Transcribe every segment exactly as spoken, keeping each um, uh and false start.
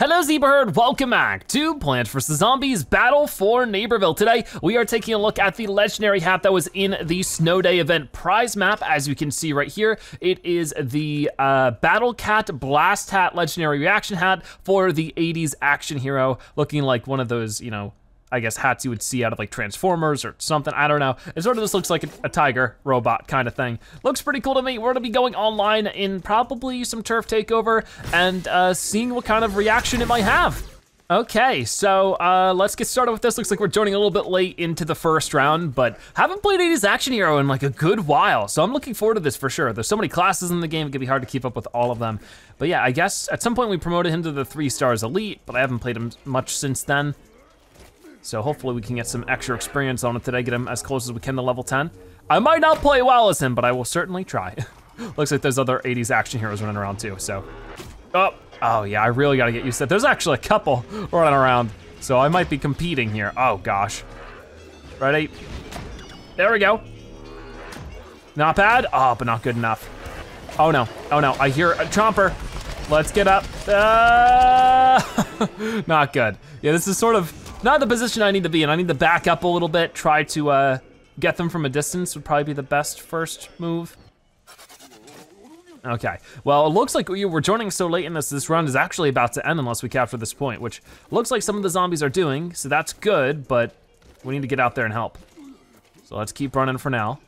Hello Zebraherd, welcome back to Plants versus. Zombies Battle for Neighborville. Today, we are taking a look at the legendary hat that was in the Snow Day event prize map. As you can see right here, it is the uh, Battle Cat Blast Hat legendary reaction hat for the eighties action hero, looking like one of those, you know, I guess hats you would see out of like Transformers or something, I don't know. It sort of just looks like a, a tiger robot kind of thing. Looks pretty cool to me. We're gonna be going online in probably some Turf Takeover and uh, seeing what kind of reaction it might have. Okay, so uh, let's get started with this. Looks like we're joining a little bit late into the first round, but haven't played eighties Action Hero in like a good while, so I'm looking forward to this for sure. There's so many classes in the game, it could be hard to keep up with all of them. But yeah, I guess at some point we promoted him to the three stars elite, but I haven't played him much since then. So hopefully we can get some extra experience on it today, get him as close as we can to level ten. I might not play well as him, but I will certainly try. Looks like there's other eighties action heroes running around too, so. Oh, oh yeah, I really gotta get used to that. There's actually a couple running around, so I might be competing here. Oh gosh. Ready? There we go. Not bad, oh, but not good enough. Oh no, oh no, I hear a Chomper. Let's get up. Uh, not good. Yeah, this is sort of, not the position I need to be in. I need to back up a little bit, try to uh, get them from a distance would probably be the best first move. Okay, well, it looks like we were joining so late in this, this round is actually about to end unless we capture this point, which looks like some of the zombies are doing, so that's good, but we need to get out there and help. So let's keep running for now.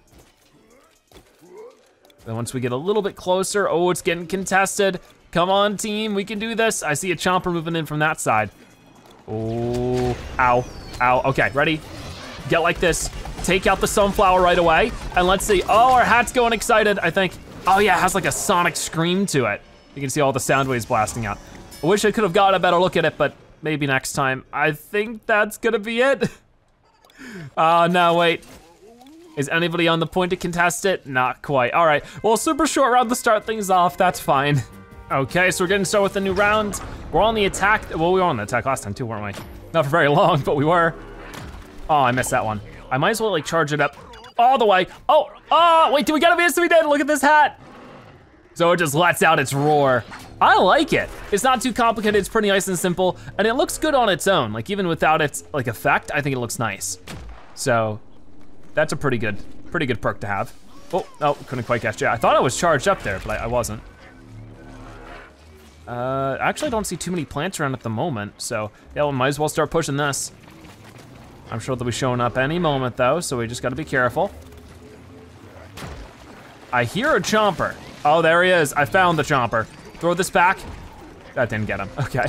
Then once we get a little bit closer, oh, it's getting contested. Come on, team, we can do this. I see a Chomper moving in from that side. Oh, ow, ow, okay, ready? Get like this, take out the Sunflower right away, and let's see, oh, our hat's going excited, I think. Oh yeah, it has like a sonic scream to it. You can see all the sound waves blasting out. I wish I could have got a better look at it, but maybe next time. I think that's gonna be it. Oh, no, wait. Is anybody on the point to contest it? Not quite, all right. Well, super short round to start things off, that's fine. Okay, so we're getting started with a new round. We're on the attack, well, we were on the attack last time too, weren't we? Not for very long, but we were. Oh, I missed that one. I might as well like charge it up all the way. Oh, oh, wait, did we get it? Yes, we did, look at this hat. So it just lets out its roar. I like it. It's not too complicated, it's pretty nice and simple, and it looks good on its own. Like even without its like effect, I think it looks nice. So that's a pretty good, pretty good perk to have. Oh, oh, couldn't quite catch it. I thought I was charged up there, but I, I wasn't. Uh, actually I don't see too many plants around at the moment, so yeah, we might as well start pushing this. I'm sure they'll be showing up any moment though, so we just gotta be careful. I hear a Chomper. Oh, there he is, I found the Chomper. Throw this back. That didn't get him, okay.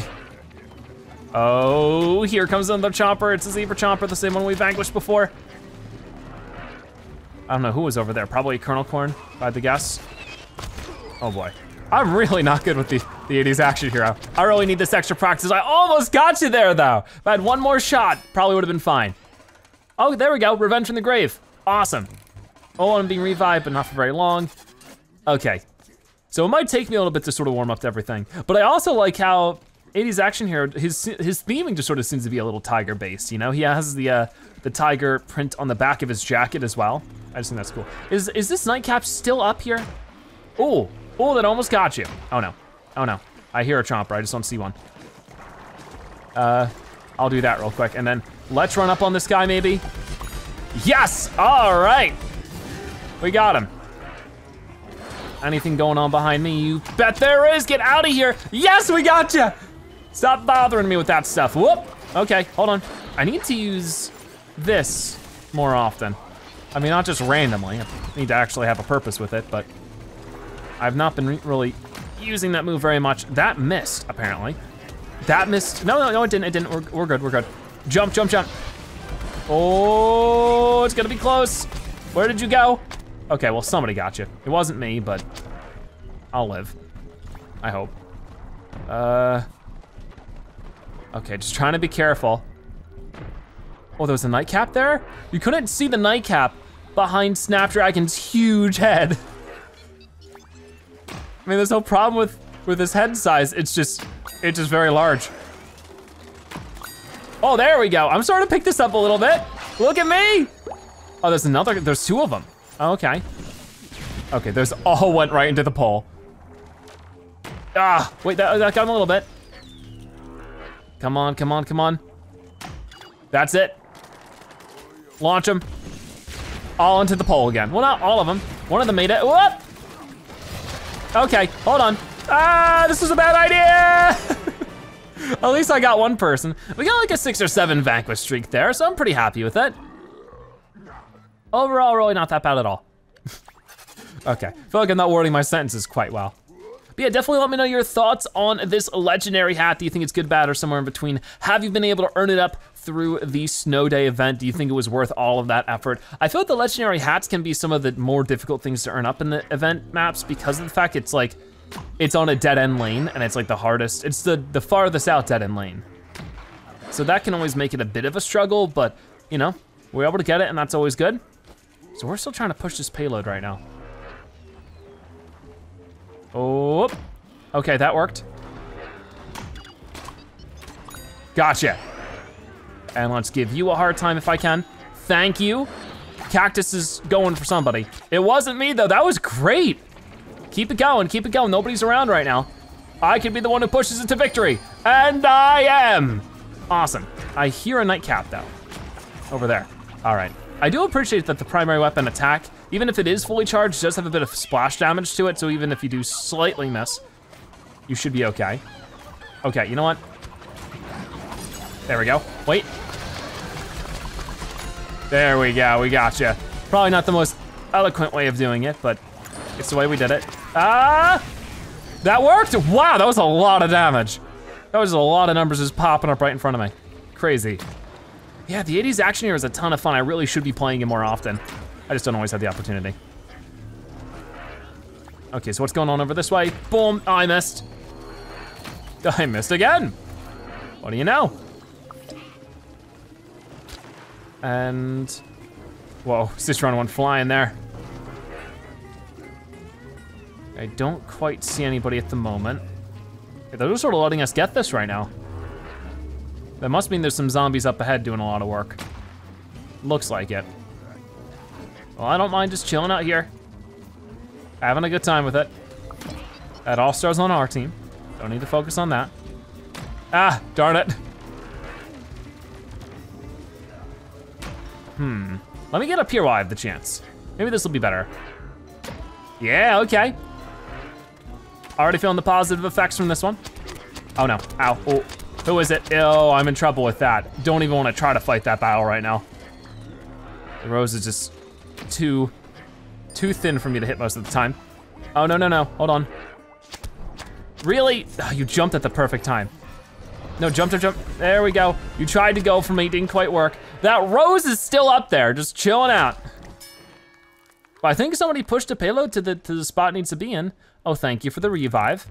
Oh, here comes another Chomper. It's a Zebra Chomper, the same one we vanquished before. I don't know who was over there, probably Kernel Corn, if I had to guess. Oh boy. I'm really not good with the, the eighties action hero. I really need this extra practice. I almost got you there though. If I had one more shot, probably would have been fine. Oh, there we go, Revenge from the Grave. Awesome. Oh, I'm being revived, but not for very long. Okay, so it might take me a little bit to sort of warm up to everything, but I also like how eighties action hero, his his theming just sort of seems to be a little tiger based, you know? He has the uh, the tiger print on the back of his jacket as well. I just think that's cool. Is, is this Nightcap still up here? Oh. Oh, that almost got you. Oh no, oh no. I hear a Chomper, I just don't see one. Uh, I'll do that real quick, and then let's run up on this guy maybe. Yes, all right. We got him. Anything going on behind me? You bet there is, get out of here. Yes, we got you. Stop bothering me with that stuff. Whoop, okay, hold on. I need to use this more often. I mean, not just randomly. I need to actually have a purpose with it, but I've not been re really using that move very much. That missed, apparently. That missed, no, no, no, it didn't, it didn't. We're, we're good, we're good. Jump, jump, jump. Oh, it's gonna be close. Where did you go? Okay, well, somebody got you. It wasn't me, but I'll live, I hope. Uh, okay, just trying to be careful. Oh, there was a Nightcap there? You couldn't see the Nightcap behind Snapdragon's huge head. I mean, there's no problem with, with his head size. It's just, it's just very large. Oh, there we go. I'm starting to pick this up a little bit. Look at me. Oh, there's another, there's two of them. Oh, okay. Okay, those all went right into the pole. Ah, wait, that, that got him a little bit. Come on, come on, come on. That's it. Launch them. All into the pole again. Well, not all of them. One of them made it. Whoop! Okay, hold on. Ah, this is a bad idea! At least I got one person. We got like a six or seven vanquish streak there, so I'm pretty happy with it. Overall, really not that bad at all. Okay, I feel like I'm not wording my sentences quite well. But yeah, definitely let me know your thoughts on this legendary hat. Do you think it's good, bad, or somewhere in between? Have you been able to earn it up through the Snow Day event? Do you think it was worth all of that effort? I feel like the legendary hats can be some of the more difficult things to earn up in the event maps because of the fact it's like, it's on a dead end lane and it's like the hardest, it's the, the farthest out dead end lane. So that can always make it a bit of a struggle, but you know, we're able to get it and that's always good. So we're still trying to push this payload right now. Oh, okay, that worked. Gotcha. And let's give you a hard time if I can. Thank you. Cactus is going for somebody. It wasn't me though, that was great. Keep it going, keep it going. Nobody's around right now. I could be the one who pushes it to victory, and I am. Awesome. I hear a Nightcap though, over there. All right. I do appreciate that the primary weapon attack, even if it is fully charged, does have a bit of splash damage to it, so even if you do slightly miss, you should be okay. Okay, you know what? There we go, wait. There we go, we gotcha. Probably not the most eloquent way of doing it, but it's the way we did it. Ah! That worked, wow, that was a lot of damage. That was a lot of numbers just popping up right in front of me. Crazy. Yeah, the eighties Action Hero is a ton of fun. I really should be playing it more often. I just don't always have the opportunity. Okay, so what's going on over this way? Boom, I missed. I missed again. What do you know? And, whoa, Citron went flying there. I don't quite see anybody at the moment. They're just sort of letting us get this right now. That must mean there's some zombies up ahead doing a lot of work. Looks like it. Well, I don't mind just chilling out here. Having a good time with it. That All-Star's on our team. Don't need to focus on that. Ah, darn it. Hmm, let me get up here while I have the chance. Maybe this will be better. Yeah, okay. Already feeling the positive effects from this one. Oh no, ow, oh. Who is it? Oh, I'm in trouble with that. Don't even want to try to fight that battle right now. The Rose is just too, too thin for me to hit most of the time. Oh, no, no, no, hold on. Really? Oh, you jumped at the perfect time. No, jump, jump, jump, there we go. You tried to go for me, didn't quite work. That Rose is still up there, just chilling out. Well, I think somebody pushed a payload to the, to the spot it needs to be in. Oh, thank you for the revive.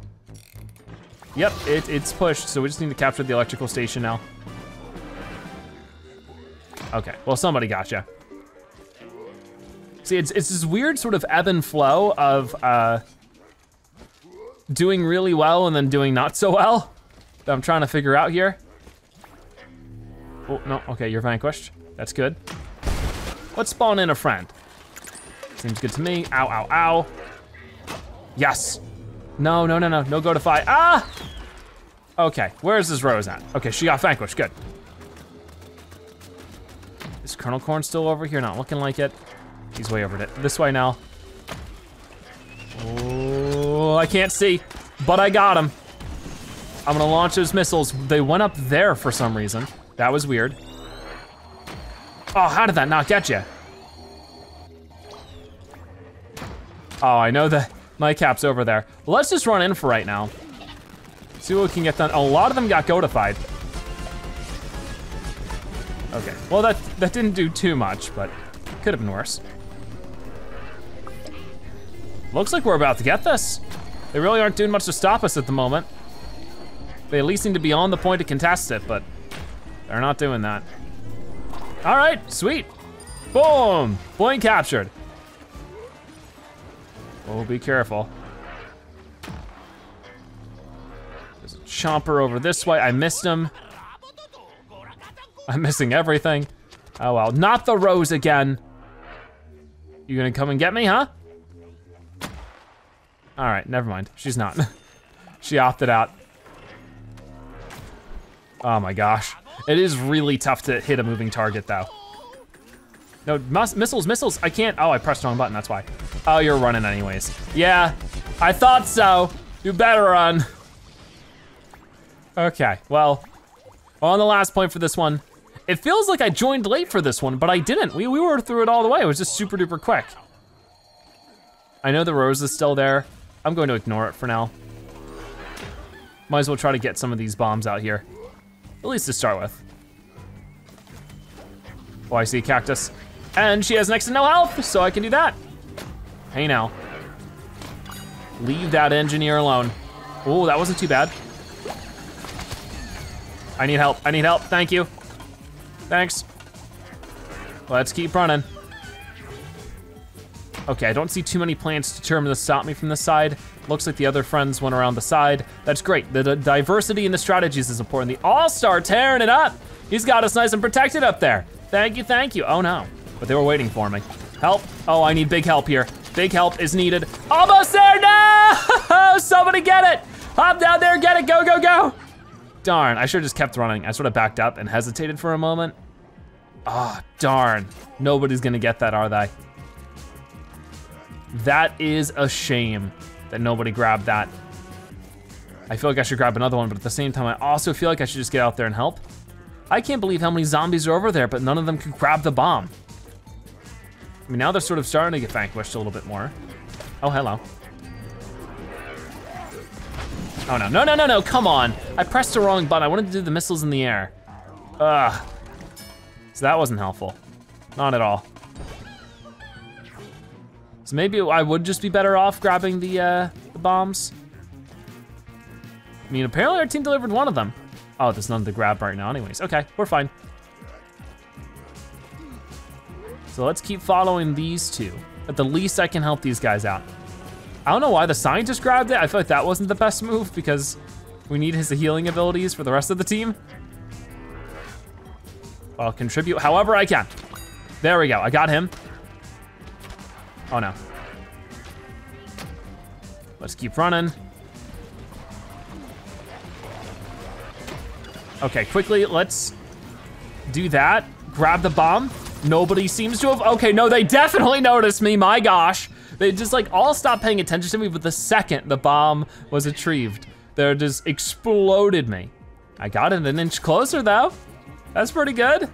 Yep, it, it's pushed, so we just need to capture the electrical station now. Okay, well somebody gotcha. See, it's, it's this weird sort of ebb and flow of uh, doing really well and then doing not so well that I'm trying to figure out here. Oh, no, okay, you're vanquished. That's good. Let's spawn in a friend. Seems good to me. Ow, ow, ow. Yes. No, no, no, no, no go to fight. Ah! Okay, where's this Rose at? Okay, she got vanquished, good. Is Kernel Corn still over here? Not looking like it. He's way over to this way now. Oh, I can't see, but I got him. I'm gonna launch those missiles. They went up there for some reason. That was weird. Oh, how did that not get you? Oh, I know that. Nightcap's over there. Let's just run in for right now. See what we can get done. A lot of them got goatified. Okay, well that, that didn't do too much, but could have been worse. Looks like we're about to get this. They really aren't doing much to stop us at the moment. They at least seem to be on the point to contest it, but they're not doing that. All right, sweet. Boom, point captured. Oh, be careful. There's a Chomper over this way. I missed him. I'm missing everything. Oh well, not the Rose again. You gonna come and get me, huh? All right, never mind, she's not. She opted out. Oh my gosh. It is really tough to hit a moving target though. No, miss missiles, missiles, I can't. Oh, I pressed the wrong button, that's why. Oh, you're running anyways. Yeah, I thought so. You better run. Okay, well, on the last point for this one. It feels like I joined late for this one, but I didn't. We, we were through it all the way. It was just super duper quick. I know the Rose is still there. I'm going to ignore it for now. Might as well try to get some of these bombs out here. At least to start with. Oh, I see Cactus. And she has next to no health, so I can do that. Hey now. Leave that engineer alone. Oh, that wasn't too bad. I need help, I need help, thank you. Thanks. Let's keep running. Okay, I don't see too many plants determined to stop me from this side. Looks like the other friends went around the side. That's great, the, the diversity in the strategies is important. The All-Star tearing it up. He's got us nice and protected up there. Thank you, thank you. Oh no, but they were waiting for me. Help, oh, I need big help here. Big help is needed. Almost there, no! Somebody get it! Hop down there, get it, go, go, go! Darn, I should've just kept running. I should've backed up and hesitated for a moment. Ah, oh, darn. Nobody's gonna get that, are they? That is a shame that nobody grabbed that. I feel like I should grab another one, but at the same time, I also feel like I should just get out there and help. I can't believe how many zombies are over there, but none of them can grab the bomb. I mean, now they're sort of starting to get vanquished a little bit more. Oh, hello. Oh no, no, no, no, no, come on. I pressed the wrong button. I wanted to do the missiles in the air. Ugh. So that wasn't helpful. Not at all. So maybe I would just be better off grabbing the, uh, the bombs. I mean, apparently our team delivered one of them. Oh, there's none to grab right now anyways. Okay, we're fine. So let's keep following these two. At the least I can help these guys out. I don't know why the scientist grabbed it. I feel like that wasn't the best move because we need his healing abilities for the rest of the team. I'll contribute however I can. There we go, I got him. Oh no. Let's keep running. Okay, quickly, let's do that. Grab the bomb. Nobody seems to have, okay, no, they definitely noticed me, my gosh. They just like all stopped paying attention to me, but the second the bomb was retrieved, they just exploded me. I got it an inch closer though. That's pretty good.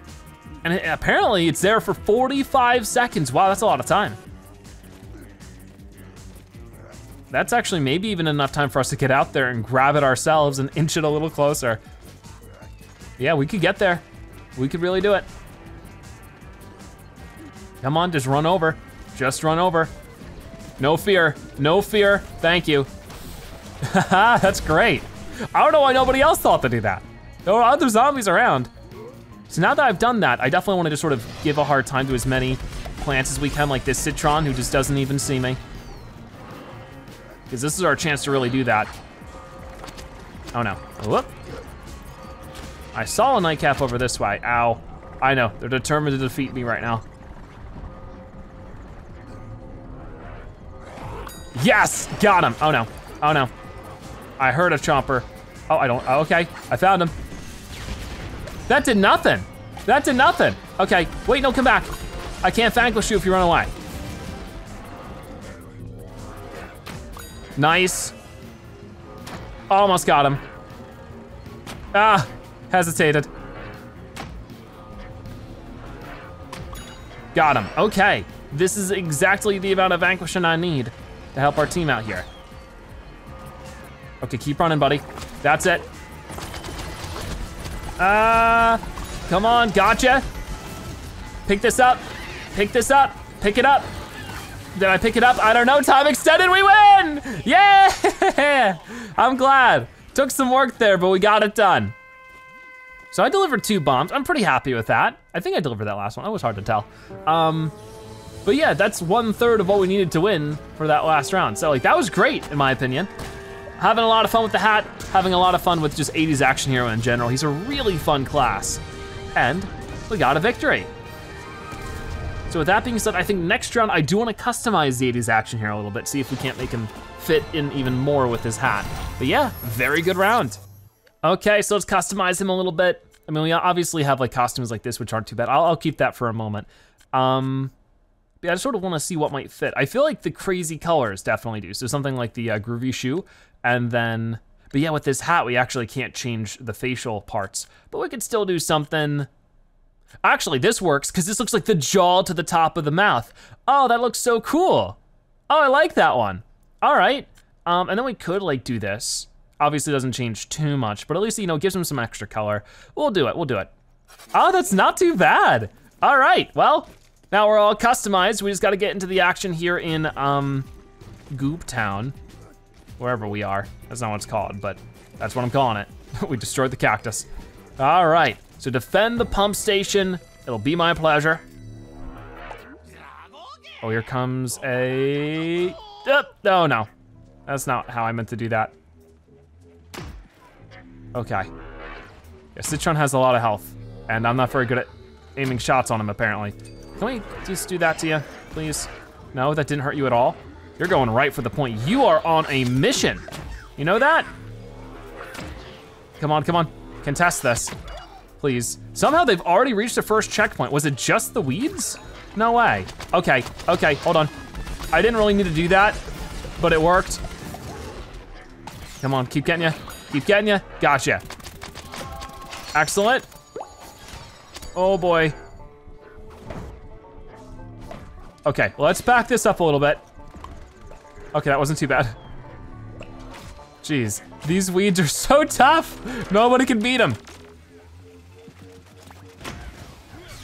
And it, apparently it's there for forty-five seconds. Wow, that's a lot of time. That's actually maybe even enough time for us to get out there and grab it ourselves and inch it a little closer. Yeah, we could get there. We could really do it. Come on, just run over. Just run over. No fear, no fear, thank you. Haha, that's great. I don't know why nobody else thought to do that. There were other zombies around. So now that I've done that, I definitely wanna just sort of give a hard time to as many plants as we can, like this Citron who just doesn't even see me. Because this is our chance to really do that. Oh no, whoop. I saw a nightcap over this way, ow. I know, they're determined to defeat me right now. Yes, got him, oh no, oh no. I heard a Chomper. Oh, I don't, okay, I found him. That did nothing, that did nothing. Okay, wait, no, come back. I can't vanquish you if you run away. Nice, almost got him. Ah, hesitated. Got him, okay. This is exactly the amount of vanquishing I need to help our team out here. Okay, keep running, buddy. That's it. Uh, come on, gotcha. Pick this up, pick this up, pick it up. Did I pick it up? I don't know, time extended, we win! Yeah, I'm glad. Took some work there, but we got it done. So I delivered two bombs, I'm pretty happy with that. I think I delivered that last one, that was hard to tell. Um. But yeah, that's one third of what we needed to win for that last round. So like that was great in my opinion. Having a lot of fun with the hat, having a lot of fun with just eighties action hero in general. He's a really fun class. And we got a victory. So with that being said, I think next round I do wanna customize the eighties action hero a little bit, see if we can't make him fit in even more with his hat. But yeah, very good round. Okay, so let's customize him a little bit. I mean, we obviously have like costumes like this, which aren't too bad. I'll, I'll keep that for a moment. Um, but yeah, I just sort of want to see what might fit. I feel like the crazy colors definitely do. So something like the uh, groovy shoe, and then, but yeah, with this hat, we actually can't change the facial parts, but we could still do something. Actually, this works, because this looks like the jaw to the top of the mouth. Oh, that looks so cool. Oh, I like that one. All right, um, and then we could like do this. Obviously doesn't change too much, but at least, you know, gives him some extra color. We'll do it, we'll do it. Oh, that's not too bad. All right, well, now we're all customized. We just gotta get into the action here in um, Goop Town, wherever we are. That's not what it's called, but that's what I'm calling it. We destroyed the cactus. All right, so defend the pump station. It'll be my pleasure. Oh, here comes a, oh, oh no. That's not how I meant to do that. Okay. Yeah, Citron has a lot of health, and I'm not very good at aiming shots on him, apparently. Can we just do that to you, please? No, that didn't hurt you at all. You're going right for the point. You are on a mission. You know that? Come on, come on. Contest this, please. Somehow they've already reached the first checkpoint. Was it just the weeds? No way. Okay, okay, hold on. I didn't really need to do that, but it worked. Come on, keep getting you. Keep getting ya, gotcha. Excellent. Oh boy. Okay, let's back this up a little bit. Okay, that wasn't too bad. Jeez, these weeds are so tough. Nobody can beat them.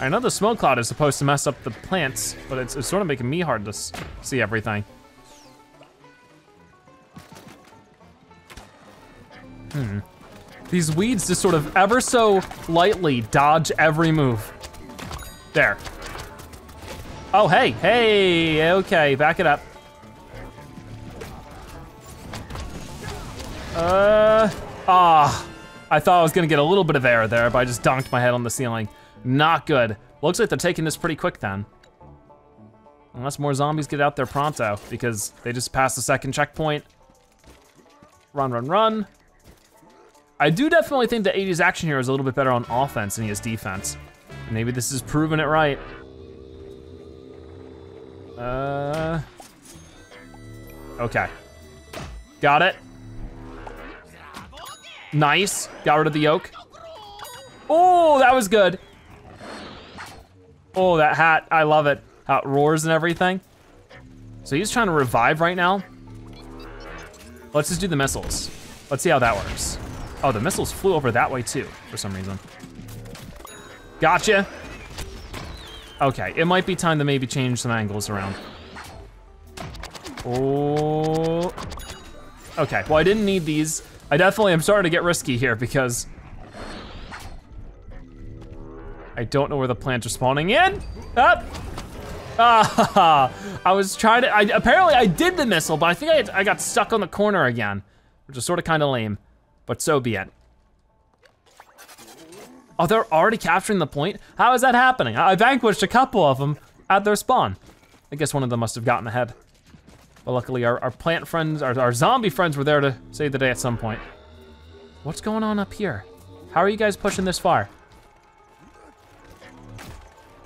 I know the smoke cloud is supposed to mess up the plants, but it's, it's sort of making me hard to see everything. Hmm. These weeds just sort of ever so lightly dodge every move. There. Oh, hey, hey, okay, back it up. Uh, ah, I thought I was gonna get a little bit of air there, but I just donked my head on the ceiling. Not good. Looks like they're taking this pretty quick then. Unless more zombies get out there pronto, because they just passed the second checkpoint. Run, run, run. I do definitely think the eighties action hero is a little bit better on offense than he is defense. Maybe this is proving it right. Uh, okay. Got it. Nice, got rid of the yolk. Oh, that was good. Oh, that hat, I love it. How it roars and everything. So he's trying to revive right now. Let's just do the missiles. Let's see how that works. Oh, the missiles flew over that way too, for some reason. Gotcha. Okay, it might be time to maybe change some angles around. Oh. Okay, well I didn't need these. I definitely am starting to get risky here because I don't know where the plants are spawning in. Up. Ah, I was trying to, I, apparently I did the missile, but I think I, had, I got stuck on the corner again, which is sort of kind of lame. But so be it. Oh, they're already capturing the point? How is that happening? I vanquished a couple of them at their spawn. I guess one of them must have gotten ahead. But luckily our, our plant friends, our, our zombie friends were there to save the day at some point. What's going on up here? How are you guys pushing this far?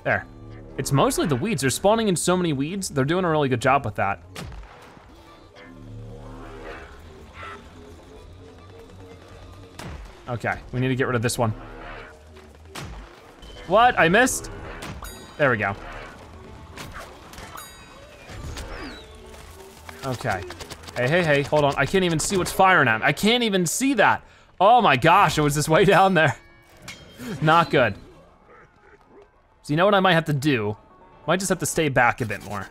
There. It's mostly the weeds. They're spawning in so many weeds. They're doing a really good job with that. Okay, we need to get rid of this one. What, I missed? There we go. Okay, hey, hey, hey, hold on. I can't even see what's firing at me. I can't even see that. Oh my gosh, it was this way down there. Not good. So you know what I might have to do? Might just have to stay back a bit more.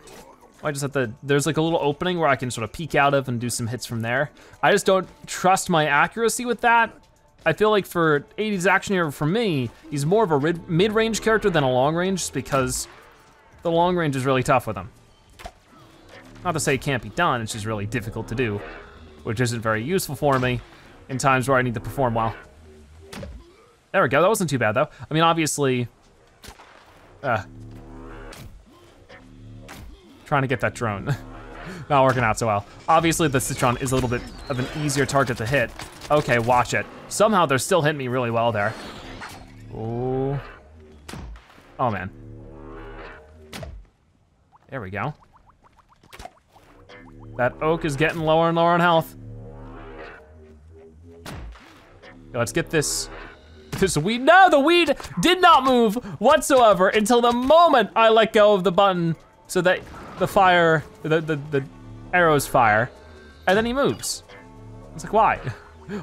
I just have to, there's like a little opening where I can sort of peek out of and do some hits from there. I just don't trust my accuracy with that. I feel like for eighties action hero, for me, he's more of a mid-range character than a long range, just because the long range is really tough with him. Not to say it can't be done, it's just really difficult to do, which isn't very useful for me in times where I need to perform well. There we go, that wasn't too bad though. I mean, obviously, uh, trying to get that drone. Not working out so well. Obviously the Citron is a little bit of an easier target to hit, Okay, watch it. Somehow they're still hitting me really well there. Oh. Oh, man. There we go. That oak is getting lower and lower in health. Let's get this, this weed. No, the weed did not move whatsoever until the moment I let go of the button so that the fire, the, the, the arrows fire, and then he moves. I was like, why?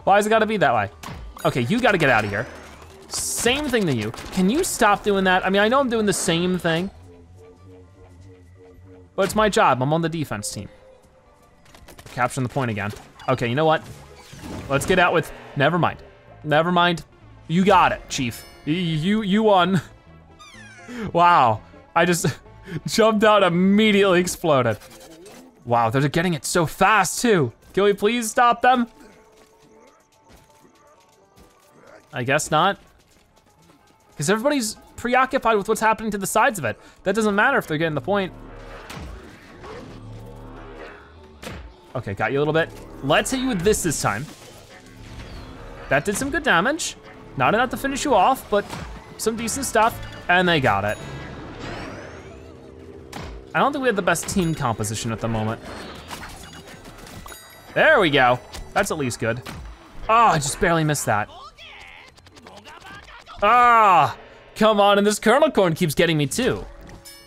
Why has it gotta be that way? Okay, you gotta get out of here. Same thing to you. Can you stop doing that? I mean, I know I'm doing the same thing, but it's my job. I'm on the defense team. Capturing the point again. Okay, you know what? Let's get out with, never mind. Never mind. You got it, Chief. You you, you won. Wow. I just jumped out, immediately exploded. Wow, they're getting it so fast too. Can we please stop them? I guess not. Because everybody's preoccupied with what's happening to the sides of it. That doesn't matter if they're getting the point. Okay, got you a little bit. Let's hit you with this this time. That did some good damage. Not enough to finish you off, but some decent stuff, and they got it. I don't think we have the best team composition at the moment. There we go. That's at least good. Ah, oh, I just barely missed that. Ah, come on, and this kernel corn keeps getting me too.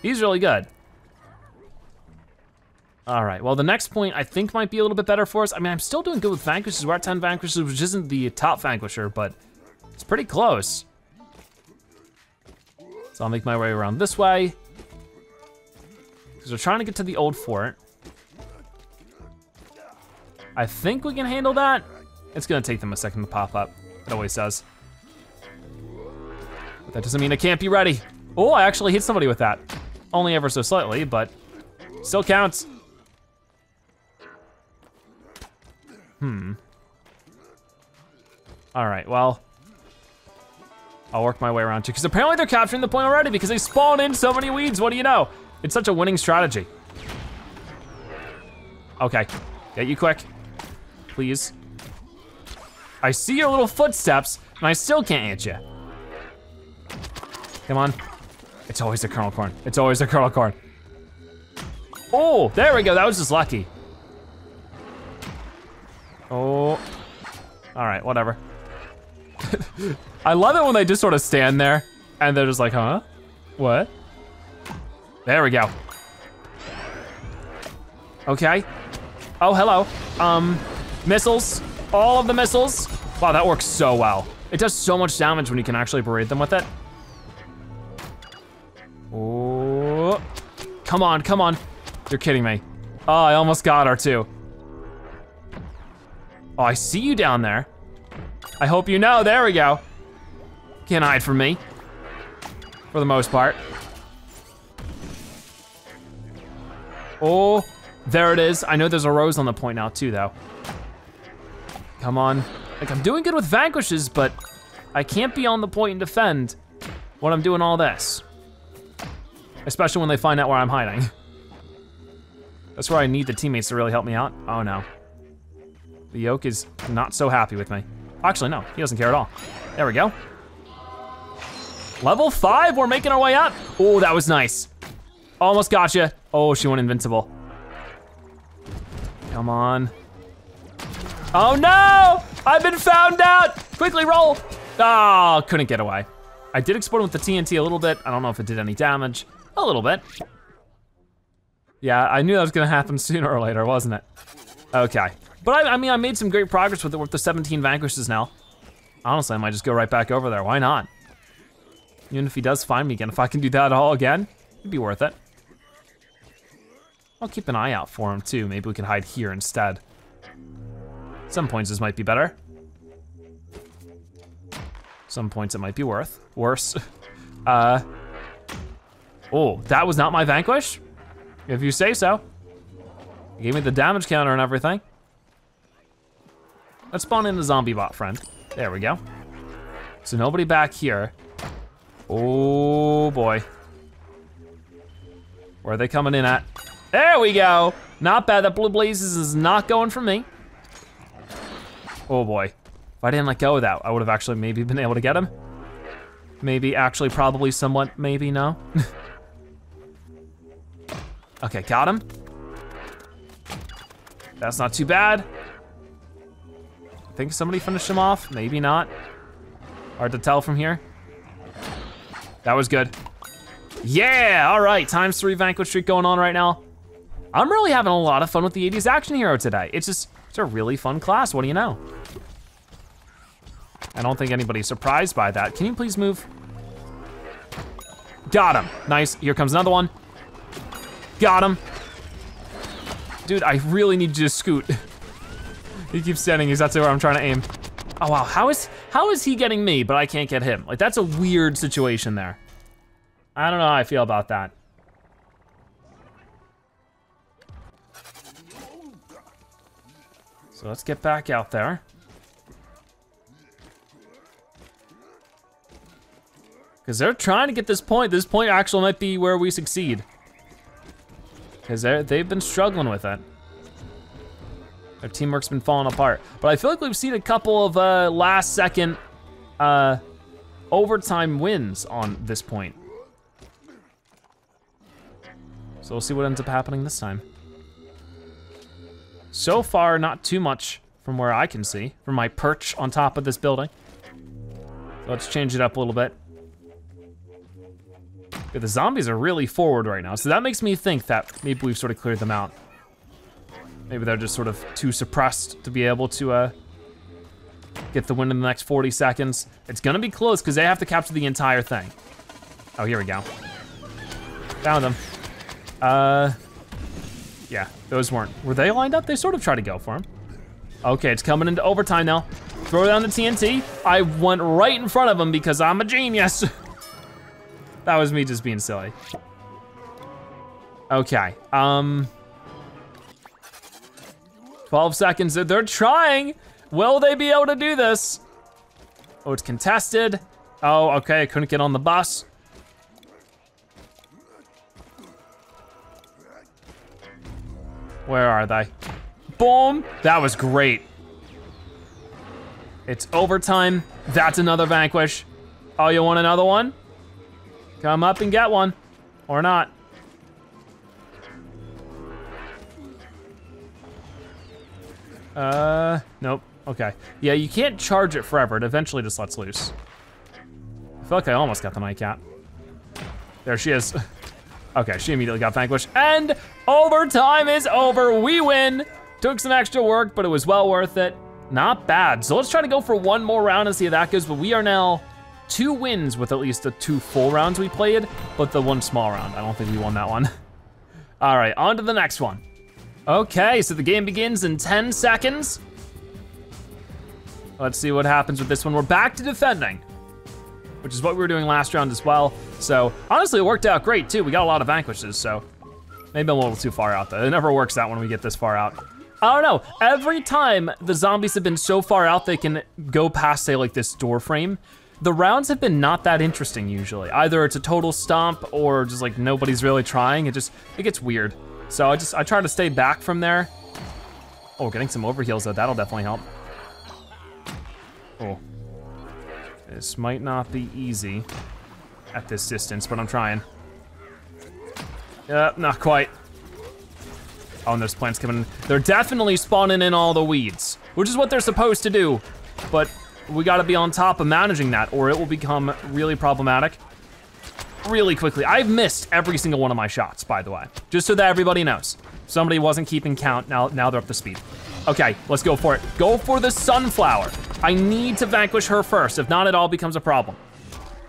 He's really good. All right, well the next point I think might be a little bit better for us. I mean, I'm still doing good with vanquishes. We're at ten vanquishes, which isn't the top vanquisher, but it's pretty close. So I'll make my way around this way. Because we're trying to get to the old fort. I think we can handle that. It's gonna take them a second to pop up. It always does. But that doesn't mean I can't be ready. Oh, I actually hit somebody with that. Only ever so slightly, but still counts. Hmm. All right, well, I'll work my way around too, because apparently they're capturing the point already because they spawned in so many weeds, what do you know? It's such a winning strategy. Okay, get you quick, please. I see your little footsteps and I still can't hit you. Come on, it's always the kernel corn. It's always the kernel corn. Oh, there we go, that was just lucky. Oh, all right, whatever. I love it when they just sort of stand there and they're just like, huh? What? There we go. Okay. Oh, hello. Um, missiles, all of the missiles. Wow, that works so well. It does so much damage when you can actually berate them with it. Oh, come on, come on. You're kidding me. Oh, I almost got her too. Oh, I see you down there. I hope you know, there we go. Can't hide from me, for the most part. Oh, there it is. I know there's a rose on the point now too, though. Come on. Like, I'm doing good with vanquishes, but I can't be on the point and defend when I'm doing all this. Especially when they find out where I'm hiding. That's where I need the teammates to really help me out. Oh no. The oak is not so happy with me. Actually, no, he doesn't care at all. There we go. Level five, we're making our way up. Oh, that was nice. Almost gotcha. Oh, she went invincible. Come on. Oh no, I've been found out. Quickly roll. Oh, couldn't get away. I did explode with the T N T a little bit. I don't know if it did any damage. A little bit. Yeah, I knew that was gonna happen sooner or later, wasn't it? Okay. But I, I mean, I made some great progress with it with the seventeen vanquishes now. Honestly, I might just go right back over there, why not? Even if he does find me again, if I can do that all again, it'd be worth it. I'll keep an eye out for him too. Maybe we can hide here instead. Some points this might be better. Some points it might be worth, worse. uh, oh, that was not my vanquish? If you say so. You gave me the damage counter and everything. Let's spawn in a zombie bot friend. There we go. So nobody back here. Oh boy. Where are they coming in at? There we go. Not bad, that blue blazes is not going for me. Oh boy, If I didn't let go of that, I would have actually maybe been able to get him. Maybe, actually, probably, somewhat, maybe, no. Okay, got him. That's not too bad. I think somebody finished him off, maybe not. Hard to tell from here. That was good. Yeah, all right, times three vanquish streak going on right now. I'm really having a lot of fun with the eighties Action Hero today. It's just, it's a really fun class, what do you know? I don't think anybody's surprised by that. Can you please move? Got him, nice, here comes another one. Got him. Dude, I really need you to scoot. He keeps standing, he's exactly where I'm trying to aim. Oh wow, how is, how is he getting me, but I can't get him? Like, that's a weird situation there. I don't know how I feel about that. So let's get back out there. Because they're trying to get this point. This point actually might be where we succeed. Because they've been struggling with it. Their teamwork's been falling apart. But I feel like we've seen a couple of uh, last second uh, overtime wins on this point. So we'll see what ends up happening this time. So far, not too much from where I can see, from my perch on top of this building. Let's change it up a little bit. But the zombies are really forward right now, so that makes me think that maybe we've sort of cleared them out. Maybe they're just sort of too suppressed to be able to uh, get the win in the next forty seconds. It's gonna be close, because they have to capture the entire thing. Oh, here we go. Found them. Uh, yeah, those weren't. Were they lined up? They sort of tried to go for him. Okay, it's coming into overtime now. Throw down the T N T. I went right in front of him because I'm a genius. That was me just being silly. Okay, um. twelve seconds, they're trying. Will they be able to do this? Oh, it's contested. Oh, okay, I couldn't get on the bus. Where are they? Boom, that was great. It's overtime, that's another vanquish. Oh, you want another one? Come up and get one, or not. Uh, nope, okay. Yeah, you can't charge it forever, it eventually just lets loose. I feel like I almost got the nightcap. There she is. Okay, she immediately got vanquished, and overtime is over, we win. Took some extra work, but it was well worth it. Not bad, so let's try to go for one more round and see how that goes, but we are now two wins with at least the two full rounds we played, but the one small round, I don't think we won that one. All right, on to the next one. Okay, so the game begins in ten seconds. Let's see what happens with this one. We're back to defending, which is what we were doing last round as well. So honestly, it worked out great too. We got a lot of vanquishes, so maybe I'm a little too far out though. It never works out when we get this far out. I don't know, every time the zombies have been so far out they can go past, say, like this door frame, the rounds have been not that interesting usually. Either it's a total stomp or just like nobody's really trying. It just, it gets weird. So I just, I try to stay back from there. Oh, we're getting some overheals though, that'll definitely help. Oh. This might not be easy at this distance, but I'm trying. Yep, not quite. Oh, and there's plants coming in. They're definitely spawning in all the weeds, which is what they're supposed to do, but we gotta be on top of managing that or it will become really problematic really quickly. I've missed every single one of my shots, by the way, just so that everybody knows. Somebody wasn't keeping count, now, now they're up to speed. Okay, let's go for it. Go for the sunflower. I need to vanquish her first, if not it all becomes a problem.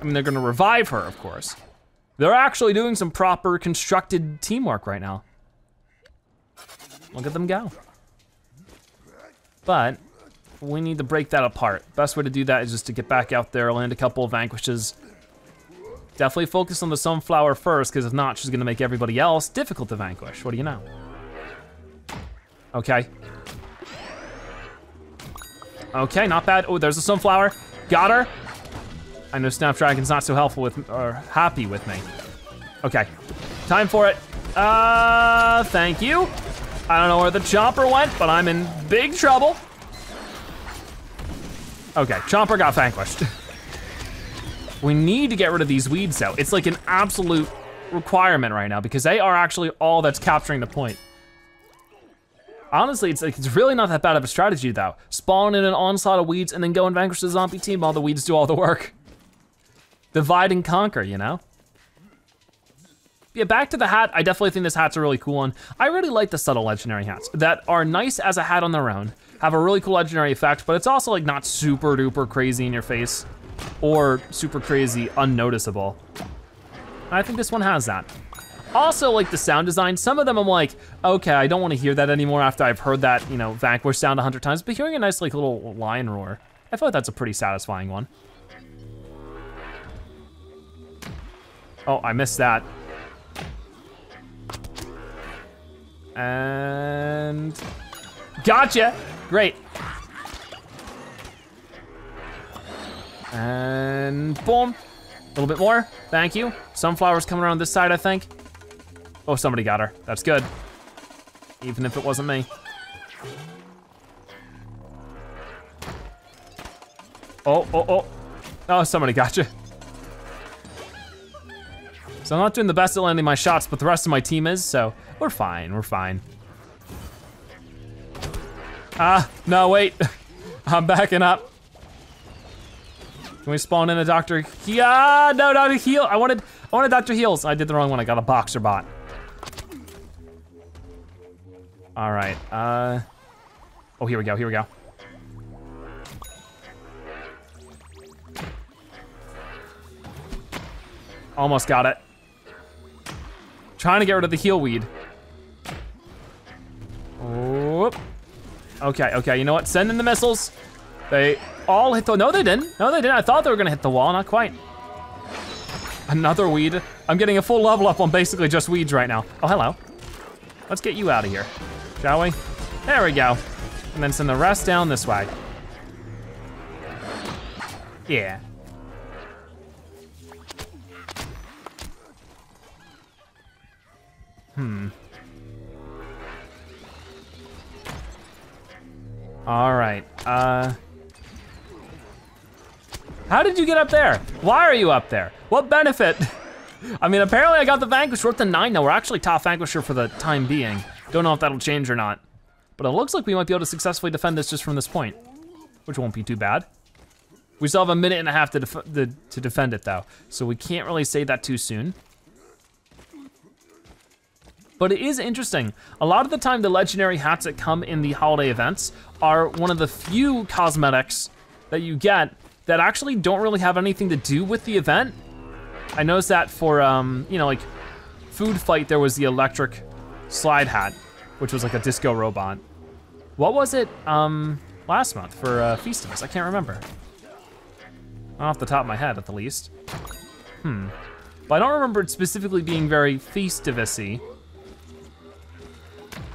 I mean, they're gonna revive her, of course. They're actually doing some proper constructed teamwork right now. Look at them go. But we need to break that apart. Best way to do that is just to get back out there, land a couple of vanquishes. Definitely focus on the sunflower first, because if not, she's gonna make everybody else difficult to vanquish. What do you know? Okay. Okay, not bad. Oh, there's a sunflower. Got her. I know Snapdragon's not so helpful with, or happy with me. Okay, time for it. Uh, thank you. I don't know where the chopper went, but I'm in big trouble. Okay, Chomper got vanquished. We need to get rid of these weeds though. It's like an absolute requirement right now because they are actually all that's capturing the point. Honestly, it's like, it's really not that bad of a strategy though. Spawn in an onslaught of weeds and then go and vanquish the zombie team while the weeds do all the work. Divide and conquer, you know? Yeah, back to the hat, I definitely think this hat's a really cool one. I really like the subtle legendary hats that are nice as a hat on their own, have a really cool legendary effect, but it's also like not super duper crazy in your face or super crazy unnoticeable. I think this one has that. Also like the sound design, some of them I'm like, okay, I don't wanna hear that anymore after I've heard that, you know, vanquish sound a hundred times, but hearing a nice like little lion roar, I feel like that's a pretty satisfying one. Oh, I missed that. And gotcha, great. And boom, a little bit more, thank you. Sunflower's coming around this side, I think. Oh, somebody got her, that's good. Even if it wasn't me. Oh, oh, oh, oh, somebody got you. So I'm not doing the best at landing my shots, but the rest of my team is, so we're fine, we're fine. Ah, no, wait, I'm backing up. Can we spawn in a Doctor? Yeah, no, not a heal. I wanted, I wanted Doctor Heals. I did the wrong one. I got a boxer bot. All right. Uh, oh, here we go. Here we go. Almost got it. Trying to get rid of the heal weed. Whoop. Okay. Okay. You know what? Send in the missiles. They all hit the, no they didn't, no they didn't. I thought they were gonna hit the wall, not quite. Another weed. I'm getting a full level up on basically just weeds right now. Oh, hello. Let's get you out of here, shall we? There we go. And then send the rest down this way. Yeah. Hmm. All right, uh. How did you get up there? Why are you up there? What benefit? I mean, apparently I got the vanquish, we're up to nine now. We're actually top vanquisher for the time being. Don't know if that'll change or not. But it looks like we might be able to successfully defend this just from this point, which won't be too bad. We still have a minute and a half to, def the, to defend it though. So we can't really say that too soon. But it is interesting. A lot of the time the legendary hats that come in the holiday events are one of the few cosmetics that you get that actually don't really have anything to do with the event. I noticed that for, um, you know, like Food Fight, there was the Electric Slide Hat, which was like a disco robot. What was it um, last month for uh, Feastivus? I can't remember. Not off the top of my head, at the least. Hmm. But I don't remember it specifically being very Feastivus-y,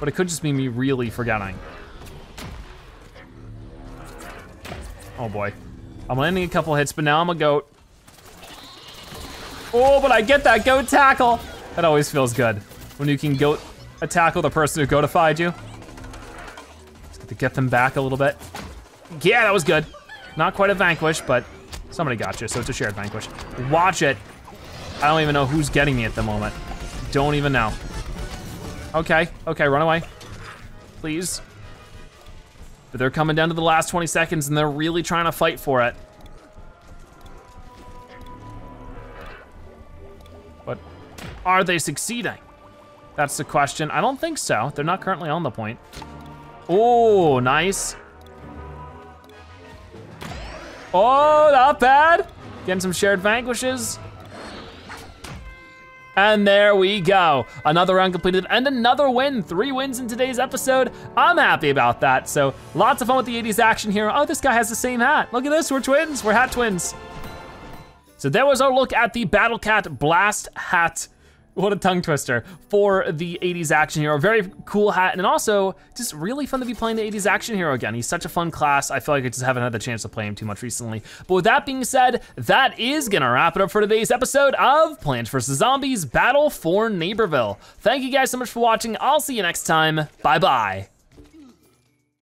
but it could just be me really forgetting. Oh boy. I'm landing a couple hits, but now I'm a goat. Oh, but I get that goat tackle. That always feels good when you can goat a tackle the person who goatified you. Just got to get them back a little bit. Yeah, that was good. Not quite a vanquish, but somebody got you, so it's a shared vanquish. Watch it. I don't even know who's getting me at the moment. Don't even know. Okay, okay, run away, please. But they're coming down to the last twenty seconds and they're really trying to fight for it. But are they succeeding? That's the question. I don't think so. They're not currently on the point. Oh, nice. Oh, not bad. Getting some shared vanquishes. And there we go. Another round completed and another win. Three wins in today's episode. I'm happy about that. So lots of fun with the eighties Action Hero. Oh, this guy has the same hat. Look at this, we're twins, we're hat twins. So there was our look at the Battle Cat Blast Hat. What a tongue twister for the eighties Action Hero. Very cool hat, and also just really fun to be playing the eighties Action Hero again. He's such a fun class. I feel like I just haven't had the chance to play him too much recently. But with that being said, that is gonna wrap it up for today's episode of Plants versus. Zombies Battle for Neighborville. Thank you guys so much for watching. I'll see you next time. Bye-bye.